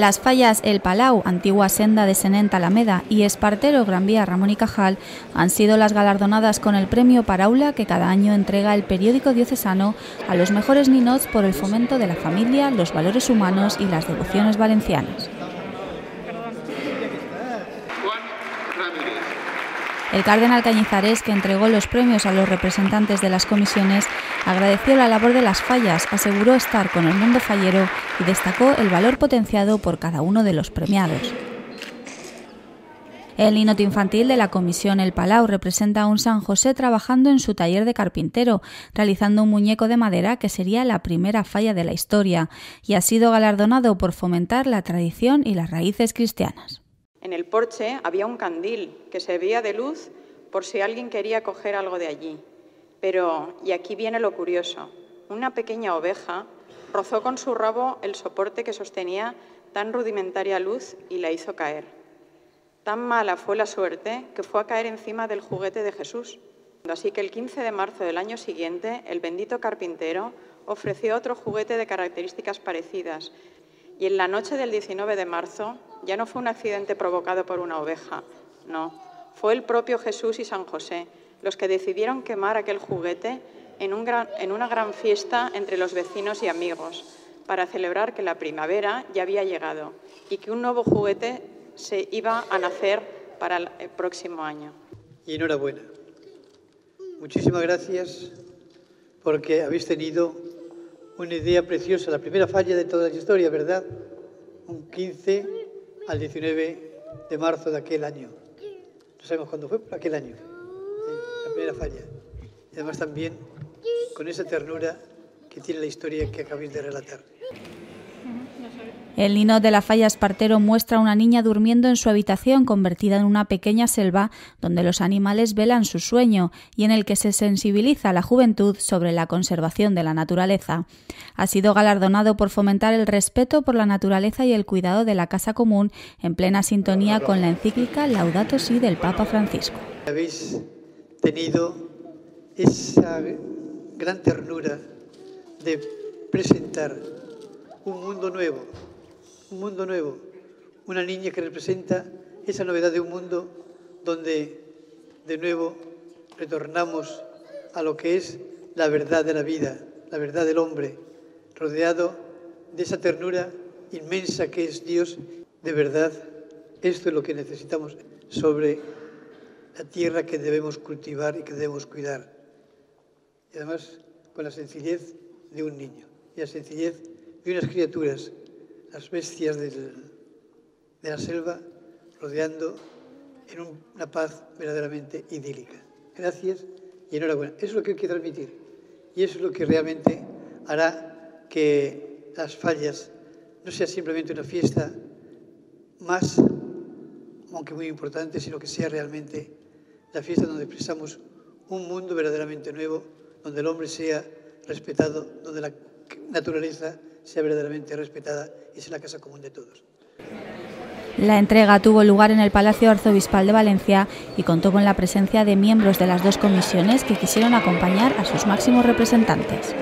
Las fallas El Palau, Antigua Senda de Senent, Alameda y Espartero, Gran Vía Ramón y Cajal han sido las galardonadas con el premio PARAULA que cada año entrega el periódico diocesano a los mejores ninots por el fomento de la familia, los valores humanos y las devociones valencianas. El cardenal Cañizares, que entregó los premios a los representantes de las comisiones, agradeció la labor de las fallas, aseguró estar con el mundo fallero y destacó el valor potenciado por cada uno de los premiados. El ninot infantil de la comisión El Palau representa a un San José trabajando en su taller de carpintero, realizando un muñeco de madera que sería la primera falla de la historia, y ha sido galardonado por fomentar la tradición y las raíces cristianas. En el porche había un candil que servía de luz por si alguien quería coger algo de allí. Pero, y aquí viene lo curioso, una pequeña oveja rozó con su rabo el soporte que sostenía tan rudimentaria luz y la hizo caer. Tan mala fue la suerte que fue a caer encima del juguete de Jesús. Así que el 15 de marzo del año siguiente, el bendito carpintero ofreció otro juguete de características parecidas. Y en la noche del 19 de marzo ya no fue un accidente provocado por una oveja, no. Fue el propio Jesús y San José los que decidieron quemar aquel juguete en una gran fiesta entre los vecinos y amigos para celebrar que la primavera ya había llegado y que un nuevo juguete se iba a nacer para el próximo año. Y enhorabuena. Muchísimas gracias porque habéis tenido una idea preciosa, la primera falla de toda la historia, ¿verdad? Un 15 al 19 de marzo de aquel año. No sabemos cuándo fue, pero aquel año. La primera falla. Y además también con esa ternura que tiene la historia que acabáis de relatar. El ninot de la falla Espartero muestra a una niña durmiendo en su habitación convertida en una pequeña selva donde los animales velan su sueño y en el que se sensibiliza a la juventud sobre la conservación de la naturaleza. Ha sido galardonado por fomentar el respeto por la naturaleza y el cuidado de la casa común en plena sintonía con la encíclica Laudato Si del Papa Francisco. Habéis tenido esa gran ternura de presentar un mundo nuevo. Un mundo nuevo, una niña que representa esa novedad de un mundo donde de nuevo retornamos a lo que es la verdad de la vida, la verdad del hombre, rodeado de esa ternura inmensa que es Dios. De verdad, esto es lo que necesitamos sobre la tierra que debemos cultivar y que debemos cuidar. Y además con la sencillez de un niño y la sencillez de unas criaturas, las bestias de la selva, rodeando en una paz verdaderamente idílica. Gracias y enhorabuena. Eso es lo que hay que transmitir y eso es lo que realmente hará que las fallas no sea simplemente una fiesta más, aunque muy importante, sino que sea realmente la fiesta donde expresamos un mundo verdaderamente nuevo, donde el hombre sea respetado, donde la naturaleza sea verdaderamente respetada y sea la casa común de todos. La entrega tuvo lugar en el Palacio Arzobispal de Valencia y contó con la presencia de miembros de las dos comisiones que quisieron acompañar a sus máximos representantes.